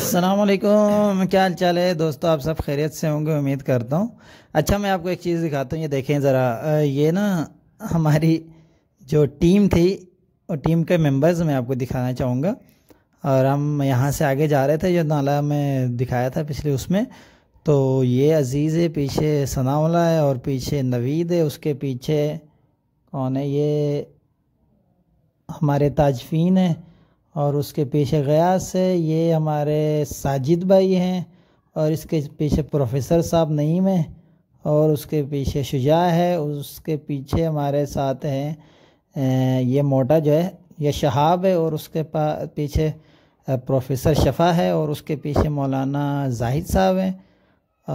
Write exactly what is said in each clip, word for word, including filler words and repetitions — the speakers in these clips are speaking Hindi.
अस्सलामुअलैकुम, क्या हाल चाल है दोस्तों? आप सब खैरियत से होंगे, उम्मीद करता हूँ। अच्छा, मैं आपको एक चीज़ दिखाता हूँ, ये देखें ज़रा। ये ना हमारी जो टीम थी और टीम के मेंबर्स मैं आपको दिखाना चाहूँगा। और हम यहाँ से आगे जा रहे थे, जो नाला में दिखाया था पिछले उसमें, तो ये अज़ीज़ है, पीछे सनाउल्ला है और पीछे नवीद है, उसके पीछे कौन है, ये हमारे ताजफीन है और उसके पीछे गयास है, ये हमारे साजिद भाई हैं और इसके पीछे प्रोफेसर साहब नईम है और उसके पीछे शुजा है, उसके पीछे हमारे साथ हैं ये मोटा जो है ये शहाब है और उसके पीछे प्रोफेसर शफा है और उसके पीछे मौलाना जाहिद साहब हैं।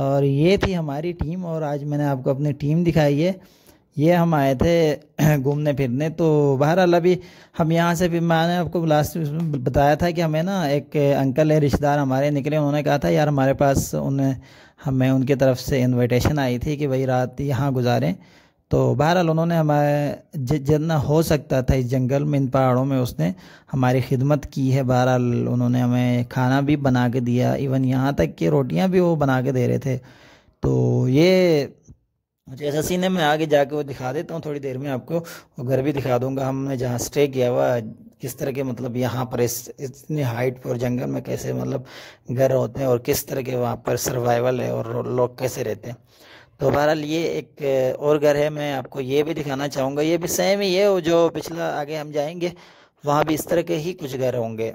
और ये थी हमारी टीम। और आज मैंने आपको अपनी टीम दिखाई है। ये हम आए थे घूमने फिरने, तो बहरहाल अभी हम यहाँ से भी, मैंने आपको लास्ट में बताया था कि हमें ना एक अंकल है रिश्तेदार हमारे निकले, उन्होंने कहा था यार हमारे पास उन्हें हमें उनकी तरफ से इनविटेशन आई थी कि भाई रात यहाँ गुजारें। तो बहरहाल उन्होंने हमारे जितना हो सकता था इस जंगल में, इन पहाड़ों में, उसने हमारी खिदमत की है। बहरहाल उन्होंने हमें खाना भी बना के दिया, इवन यहाँ तक कि रोटियाँ भी वो बना के दे रहे थे। तो ये मुझे ऐसा सीन है, मैं आगे जाके वो दिखा देता हूँ थोड़ी देर में आपको, और घर भी दिखा दूंगा हमने जहाँ स्टे किया हुआ, किस तरह के मतलब यहाँ पर इस इतनी हाइट पर जंगल में कैसे मतलब घर होते हैं और किस तरह के वहाँ पर सर्वाइवल है और लोग कैसे रहते हैं। तो बहरहाल ये एक और घर है, मैं आपको ये भी दिखाना चाहूँगा। ये भी सेम ही है, जो पिछला आगे हम जाएँगे वहाँ भी इस तरह के ही कुछ घर होंगे।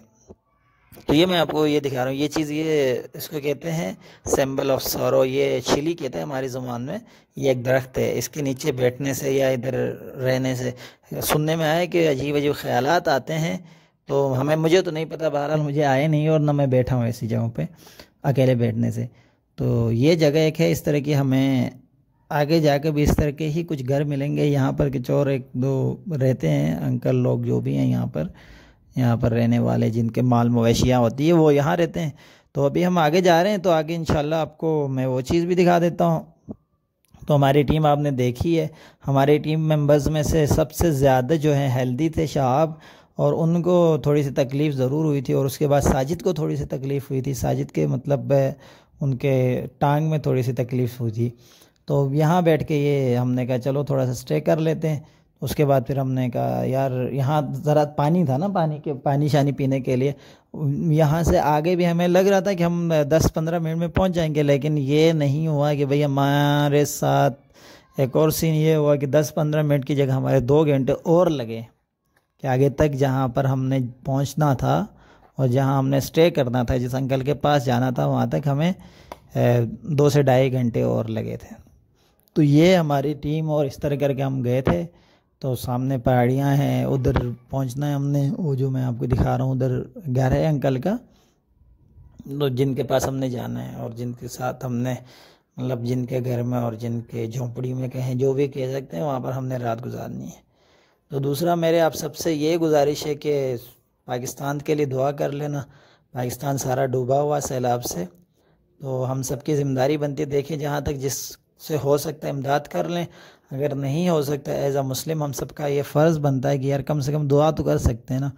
तो ये मैं आपको ये दिखा रहा हूँ, ये चीज़, ये इसको कहते हैं सिंबल ऑफ सौरो, ये छिली कहते हैं हमारी ज़ुबान में। ये एक दरख्त है, इसके नीचे बैठने से या इधर रहने से सुनने में आए कि अजीब अजीब ख्यालात आते हैं। तो हमें, मुझे तो नहीं पता, बहरहाल मुझे आए नहीं और ना मैं बैठा हूँ ऐसी जगहों पर अकेले बैठने से। तो ये जगह एक है इस तरह की, हमें आगे जाके भी इस तरह के ही कुछ घर मिलेंगे। यहाँ पर कुछ और एक दो रहते हैं अंकल लोग जो भी हैं यहाँ पर, यहाँ पर रहने वाले जिनके माल मवेशियाँ होती है वो यहाँ रहते हैं। तो अभी हम आगे जा रहे हैं, तो आगे इंशाल्लाह आपको मैं वो चीज़ भी दिखा देता हूँ। तो हमारी टीम आपने देखी है, हमारी टीम मेंबर्स में से सबसे ज़्यादा जो है हेल्दी थे शहाब, और उनको थोड़ी सी तकलीफ़ ज़रूर हुई थी। और उसके बाद साजिद को थोड़ी सी तकलीफ़ हुई थी, साजिद के मतलब उनके टांग में थोड़ी सी तकलीफ़ हुई थी। तो यहाँ बैठ के ये हमने कहा चलो थोड़ा सा स्टे कर लेते हैं। उसके बाद फिर हमने कहा यार यहाँ ज़रा पानी था ना, पानी के पानी शानी पीने के लिए। यहाँ से आगे भी हमें लग रहा था कि हम दस पंद्रह मिनट में पहुँच जाएंगे, लेकिन ये नहीं हुआ कि भई हमारे साथ एक और सीन ये हुआ कि दस पंद्रह मिनट की जगह हमारे दो घंटे और लगे कि आगे तक जहाँ पर हमने पहुँचना था और जहाँ हमने स्टे करना था, जिस अंकल के पास जाना था वहाँ तक हमें दो से ढाई घंटे और लगे थे। तो ये हमारी टीम, और इस तरह करके हम गए थे। तो सामने पहाड़ियाँ हैं, उधर पहुँचना है हमने, वो जो मैं आपको दिखा रहा हूँ उधर घर है अंकल का, तो जिनके पास हमने जाना है और जिनके साथ हमने मतलब जिनके घर में और जिनके झोंपड़ी में कहें, जो भी कह सकते हैं, वहाँ पर हमने रात गुजारनी है। तो दूसरा मेरे आप सबसे ये गुजारिश है कि पाकिस्तान के लिए दुआ कर लेना, पाकिस्तान सारा डूबा हुआ सैलाब से। तो हम सबकी जिम्मेदारी बनती है, देखें जहाँ तक जिस से हो सकता है इमदाद कर लें, अगर नहीं हो सकता एज आ मुस्लिम हम सब का ये फ़र्ज़ बनता है कि यार कम से कम दुआ तो कर सकते हैं ना।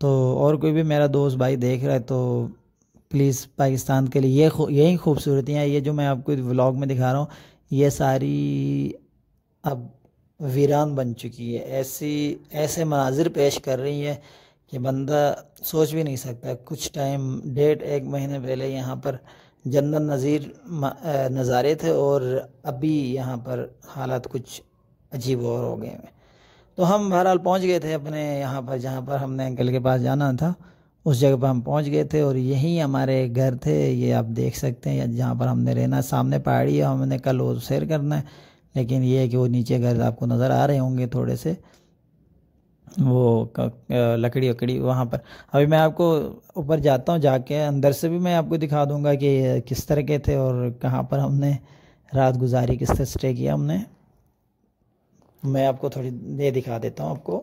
तो और कोई भी मेरा दोस्त भाई देख रहा है तो प्लीज़ पाकिस्तान के लिए, ये यही खूबसूरतियाँ, ये जो मैं आपको व्लॉग में दिखा रहा हूँ, ये सारी अब वीरान बन चुकी है, ऐसी ऐसे मनाजिर पेश कर रही है कि बंदा सोच भी नहीं सकता। कुछ टाइम डेढ़ एक महीने पहले यहाँ पर जन्नत नज़ीर नज़ारे थे और अभी यहाँ पर हालात कुछ अजीब और हो गए हैं। तो हम बहरहाल पहुँच गए थे अपने यहाँ पर, जहाँ पर हमने अंकल के पास जाना था उस जगह पर हम पहुँच गए थे। और यही हमारे घर थे, ये आप देख सकते हैं, जहाँ पर हमने रहना। सामने पहाड़ी है, हमने कल वो सैर करना है, लेकिन ये है कि वो नीचे घर आपको नज़र आ रहे होंगे थोड़े से वो लकड़ी वकड़ी वहाँ पर। अभी मैं आपको ऊपर जाता हूँ, जाके अंदर से भी मैं आपको दिखा दूँगा कि किस तरह के थे और कहाँ पर हमने रात गुजारी, किस तरह स्टे किया हमने, मैं आपको थोड़ी देर दिखा देता हूँ आपको।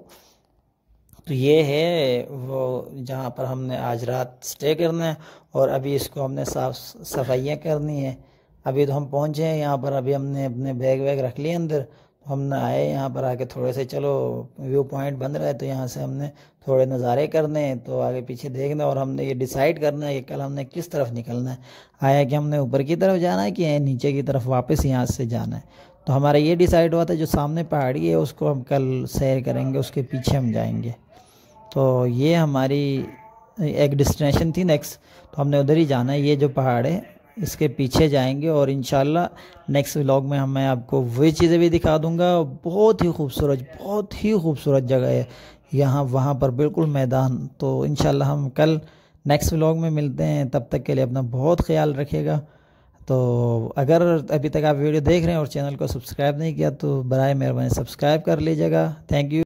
तो ये है वो जहाँ पर हमने आज रात स्टे करना है और अभी इसको हमने साफ सफाइयाँ करनी है। अभी तो हम पहुँचे हैं यहाँ पर, अभी हमने अपने बैग वैग रख लिए अंदर। हमने आए यहाँ पर, आके थोड़े से, चलो व्यू पॉइंट बंद रहा है तो यहाँ से हमने थोड़े नज़ारे करने हैं, तो आगे पीछे देखना और हमने ये डिसाइड करना है कि कल हमने किस तरफ निकलना है। आया कि हमने ऊपर की तरफ जाना है कि नीचे की तरफ वापस यहाँ से जाना है। तो हमारा ये डिसाइड हुआ था जो सामने पहाड़ी है उसको हम कल सैर करेंगे, उसके पीछे हम जाएंगे। तो ये हमारी एक डेस्टिनेशन थी नेक्स्ट, तो हमने उधर ही जाना है। ये जो पहाड़ है इसके पीछे जाएंगे और इंशाल्लाह नेक्स्ट व्लॉग में हम मैं आपको वही चीज़ें भी दिखा दूंगा। बहुत ही खूबसूरत बहुत ही खूबसूरत जगह है यहाँ, वहाँ पर बिल्कुल मैदान। तो इंशाल्लाह हम कल नेक्स्ट व्लॉग में मिलते हैं, तब तक के लिए अपना बहुत ख्याल रखिएगा। तो अगर अभी तक आप वीडियो देख रहे हैं और चैनल को सब्सक्राइब नहीं किया तो बराए मेहरबानी सब्सक्राइब कर लीजिएगा। Thank you.